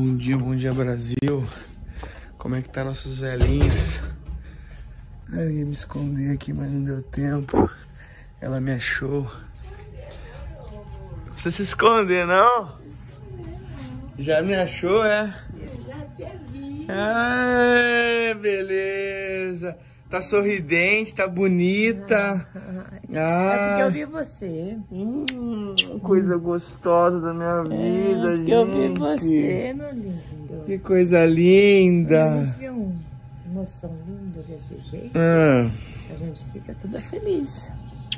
Bom dia Brasil. Como é que tá nossos velhinhos? Eu ia me esconder aqui, mas não deu tempo. Ela me achou. Não precisa se esconder, não? Já me achou, é? Eu já te vi. Ah, beleza. Tá sorridente, tá bonita. Ah, porque eu vi você. Coisa gostosa da minha vida, gente. Eu vi você, meu lindo. Que coisa linda. A gente vê um moção lindo desse jeito. A gente fica toda feliz.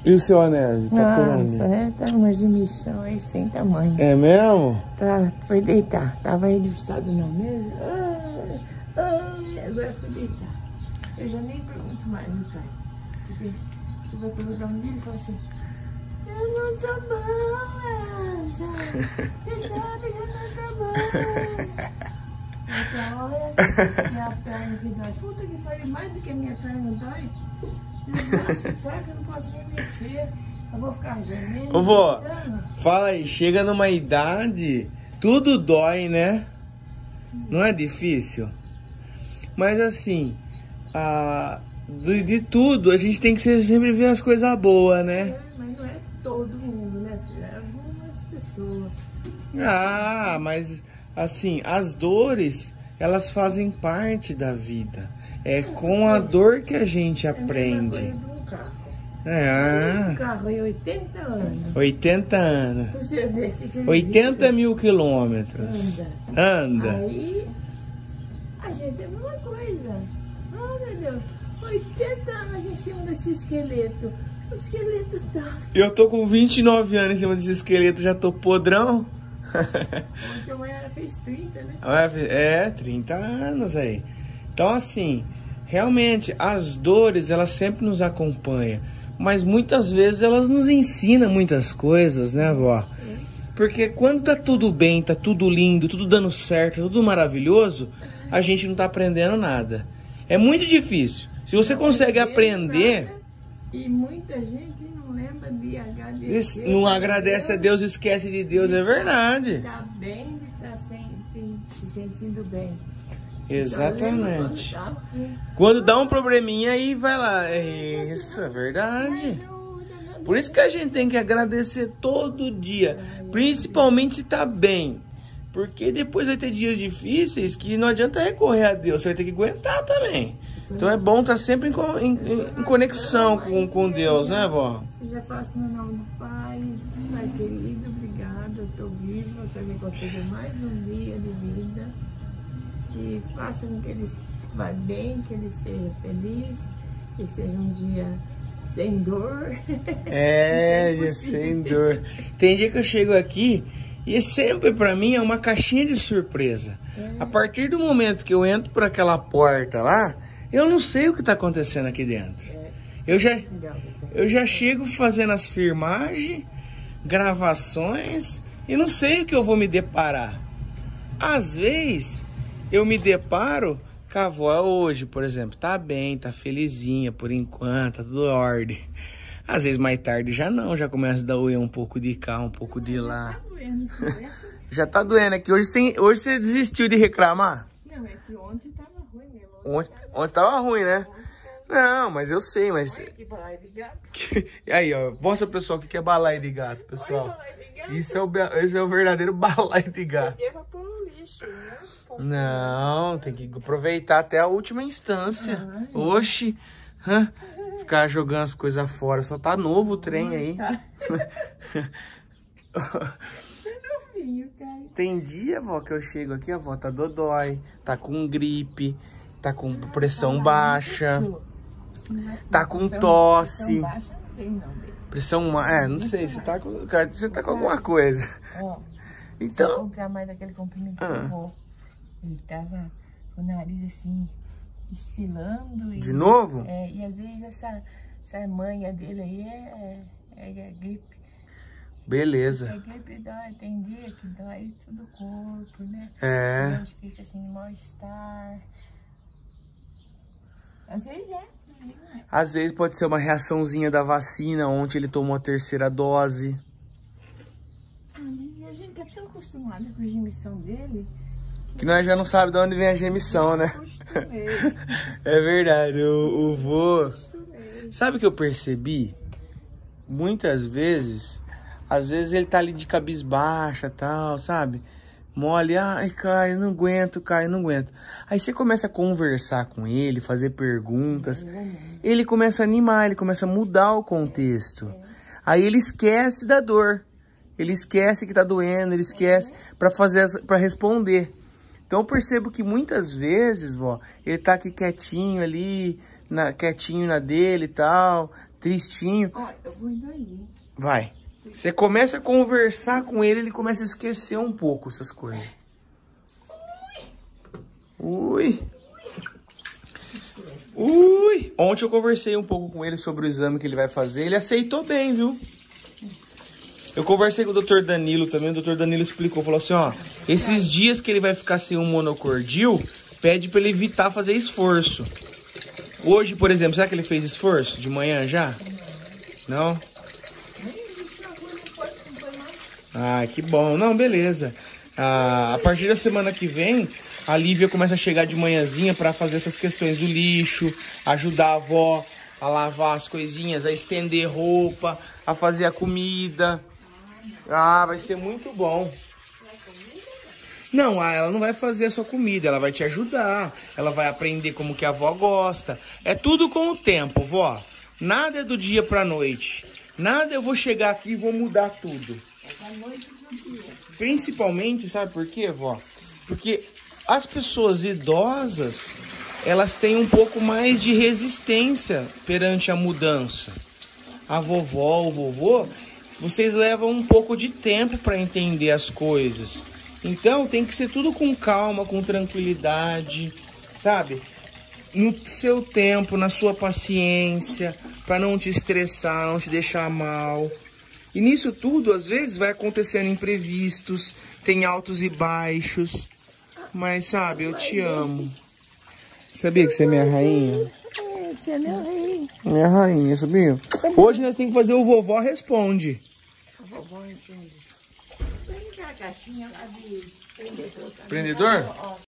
E o seu anel? Tá por onde? Nossa, tá uma dimissão aí sem tamanho. É mesmo? Tá, foi deitar. Tava ilustrado na mesa. Agora foi deitar. Eu já nem pergunto mais, meu pai. Porque você vai colocar um dia e fala assim: eu não tô boa, já. Você sabe que eu não tô boa. Nessa hora, minha perna que dói. Puta que pariu, mais do que minha perna dói. Eu não posso nem mexer. Eu vou ficar gemendo. Ô vó, fala aí, chega numa idade, tudo dói, né? Não é difícil? Mas assim, de tudo, a gente tem que sempre ver as coisas boas, né? Mas não é todo mundo, né? Algumas pessoas. Ah, mas assim, as dores, elas fazem parte da vida. É com a dor que a gente aprende. É. Um carro em 80 anos. 80 anos. Você vê, 80 mil quilômetros. Anda. Aí, a gente é uma coisa. Oh, meu Deus, 80 anos em cima desse esqueleto. O esqueleto tá... Eu tô com 29 anos em cima desse esqueleto, já tô podrão. Ontem a mãe fez 30, né? É, 30 anos aí. Então, assim, realmente, as dores, elas sempre nos acompanham. Mas muitas vezes elas nos ensinam muitas coisas, né, vó? Sim. Porque quando tá tudo bem, tá tudo lindo, tudo dando certo, tudo maravilhoso, a gente não tá aprendendo nada. É muito difícil. Se você consegue aprender... Nada, e muita gente não lembra de agradecer. Não agradece a Deus, esquece de Deus, é verdade. Tá bem, tá se sentindo bem. Exatamente. Quando dá um probleminha aí, vai lá. Isso, é verdade. Por isso que a gente tem que agradecer todo dia. Principalmente se tá bem. Porque depois vai ter dias difíceis que não adianta recorrer a Deus, você vai ter que aguentar também. Então é bom estar sempre em conexão com Deus, né, vó? Já faço no nome do Pai, Pai querido, obrigado, eu estou vivo, você me concedeu mais um dia de vida. E faça com que ele vá bem, que ele seja feliz, que seja um dia... sem dor. É, sem dor. Tem dia que eu chego aqui... E sempre pra mim é uma caixinha de surpresa. A partir do momento que eu entro por aquela porta lá, eu não sei o que tá acontecendo aqui dentro. Eu já chego fazendo as filmagens, gravações, e não sei o que eu vou me deparar. Às vezes eu me deparo com a avó hoje, por exemplo, tá bem, tá felizinha por enquanto, tá tudo em ordem. Às vezes mais tarde já não, já começa a dar um pouco de cá, um pouco de lá. Já tá doendo aqui. Hoje você desistiu de reclamar? Não, é que ontem tava ruim mesmo. Ontem tava ruim, né? Não, mas eu sei, mas... Olha que balaio de gato. Aí, ó, mostra pessoal o que é balaio de gato, pessoal. Olha, balaio de gato. Esse é o verdadeiro balaio de gato. Isso aqui é pra pôr no lixo, né? Não, tem que aproveitar até a última instância. Oxi. Ficar jogando as coisas fora. Só tá novo o trem aí. Tá. Tem dia, vó, que eu chego aqui, a vó tá dodói, tá com gripe, tá com pressão baixa, tá com tosse. Pressão, não sei, você tá com alguma coisa. Então, se eu comprar mais daquele comprimento que eu vou, ele tava com o nariz assim, estilando. De novo? É, e às vezes essa manha dele aí é gripe. Beleza. Tem dia que dói tudo o corpo, né? É. A gente fica assim, mal-estar. Às vezes é. Às vezes pode ser uma reaçãozinha da vacina, ontem ele tomou a 3ª dose. Às vezes a gente tá tão acostumada com a gemição dele, Que nós já não sabemos de onde vem a gemição, né? É verdade, o vô... Sabe o que eu percebi? Muitas vezes, às vezes ele tá ali de cabisbaixa e tal, sabe? Mole, ai, cara, eu não aguento, cara, eu não aguento. Aí você começa a conversar com ele, fazer perguntas. Ele começa a animar, ele começa a mudar o contexto. Aí ele esquece da dor. Ele esquece que tá doendo, ele esquece pra responder. Então eu percebo que muitas vezes, vó, ele tá aqui quietinho ali, quietinho na dele e tal, tristinho. Ó, eu vou indo ali. Vai. Você começa a conversar com ele, ele começa a esquecer um pouco essas coisas. Ui. Ui. Ontem eu conversei um pouco com ele sobre o exame que ele vai fazer. Ele aceitou bem, viu? Eu conversei com o Dr. Danilo também, o Dr. Danilo explicou, falou assim, ó, esses dias que ele vai ficar sem um monocordil, pede pra ele evitar fazer esforço. Hoje, por exemplo, será que ele fez esforço de manhã já? Não? Ah, que bom. Não, beleza. Ah, a partir da semana que vem, a Lívia começa a chegar de manhãzinha pra fazer essas questões do lixo, ajudar a avó a lavar as coisinhas, a estender roupa, a fazer a comida... Ah, vai ser muito bom. Não, ela não vai fazer a sua comida, ela vai te ajudar, ela vai aprender como que a avó gosta. É tudo com o tempo, vó. Nada é do dia pra noite. Nada eu vou chegar aqui e vou mudar tudo. Principalmente, sabe por quê, vó? Porque as pessoas idosas, elas têm um pouco mais de resistência perante a mudança. A vovó, o vovô... Vocês levam um pouco de tempo para entender as coisas. Então, tem que ser tudo com calma, com tranquilidade, sabe? No seu tempo, na sua paciência, para não te estressar, não te deixar mal. E nisso tudo, às vezes, vai acontecendo imprevistos, tem altos e baixos. Mas, sabe, eu te amo. Sabia que você é minha rainha? É, você é minha rainha. Minha rainha, sabia? Hoje nós temos que fazer o Vovó Responde. Vovó, entende. Tem a caixinha lá de prendedor? Prendedor?